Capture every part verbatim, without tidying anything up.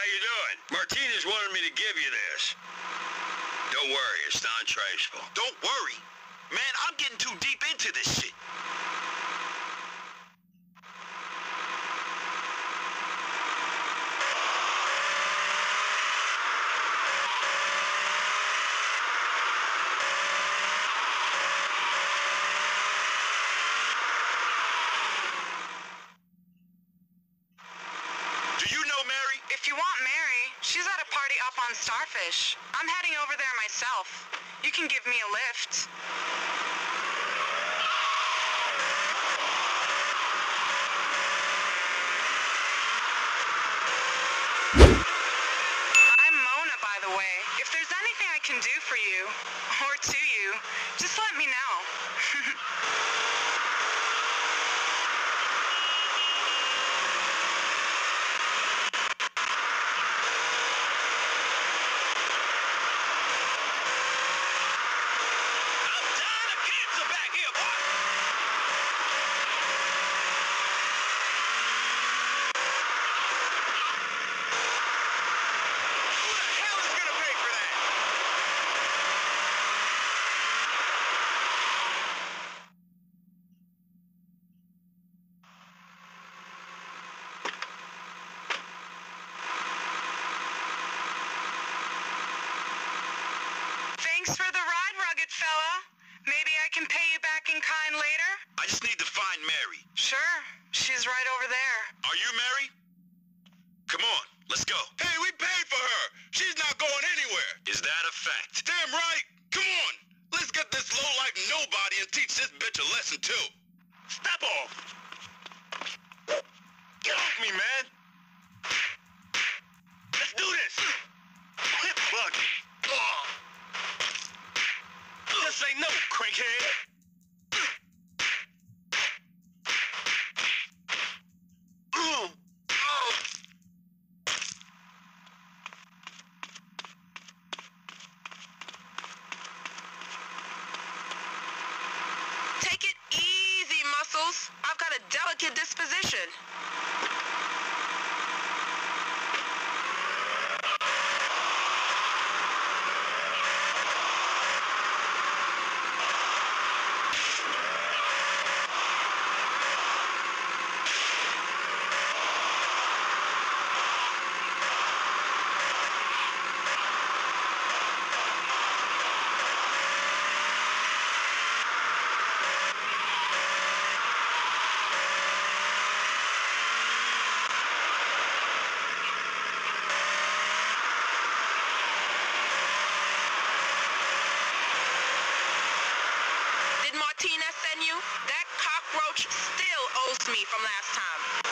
how you doing? Martinez wanted me to give you this. Don't worry, it's non-traceable. Don't worry? Man, I'm getting too deep into this shit. Starfish. I'm heading over there myself. You can give me a lift. I'm Mona, by the way. If there's anything I can do for you, or to you, just let me know. Thanks for the ride, rugged fella. Maybe I can pay you back in kind later? I just need to find Mary. Sure. She's right over there. Are you Mary? Come on, let's go. Hey, we paid for her. She's not going anywhere. Is that a fact? Damn right. Come on. Let's get this low like nobody and teach this bitch a lesson too. Step off. Get off me, man. Let's do this. Quit bugging. This ain't no crankhead. Take it easy, muscles. I've got a delicate disposition. That cockroach still owes me from last time.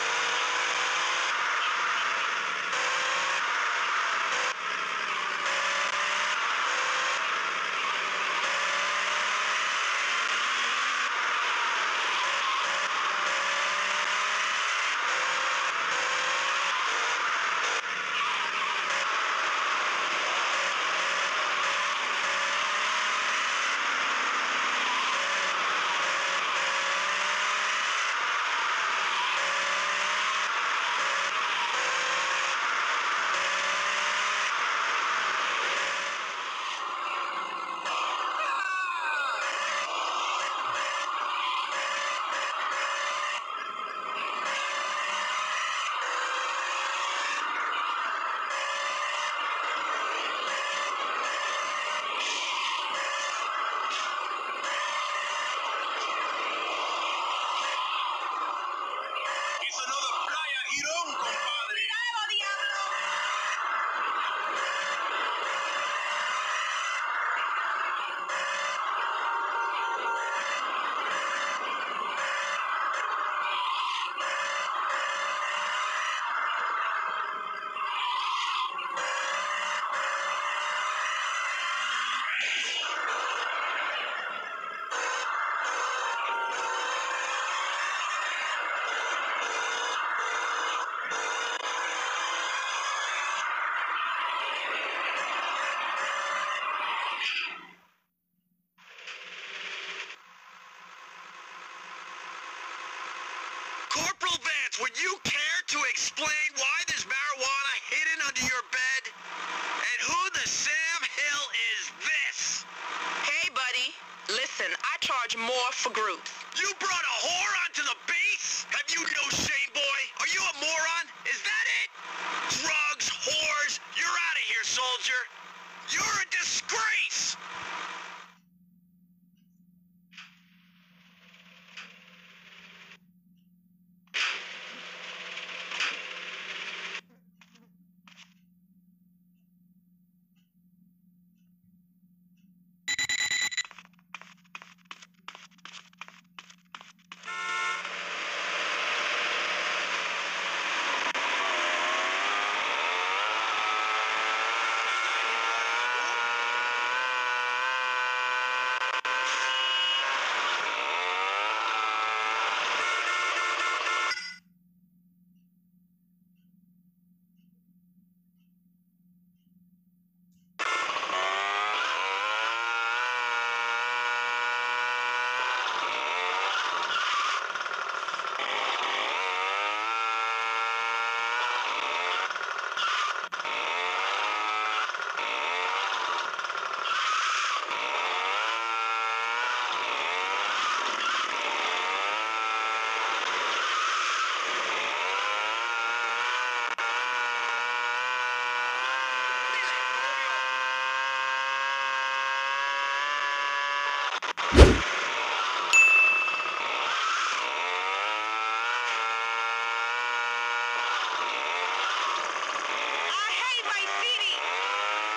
your bed? And who the Sam Hill is this? Hey, buddy. Listen, I charge more for groups. You brought a whore onto the base? Have you no shame, boy? Are you a moron? Is that it? Drugs, whores, you're out of here, soldier. You're a disgrace! I hate my city!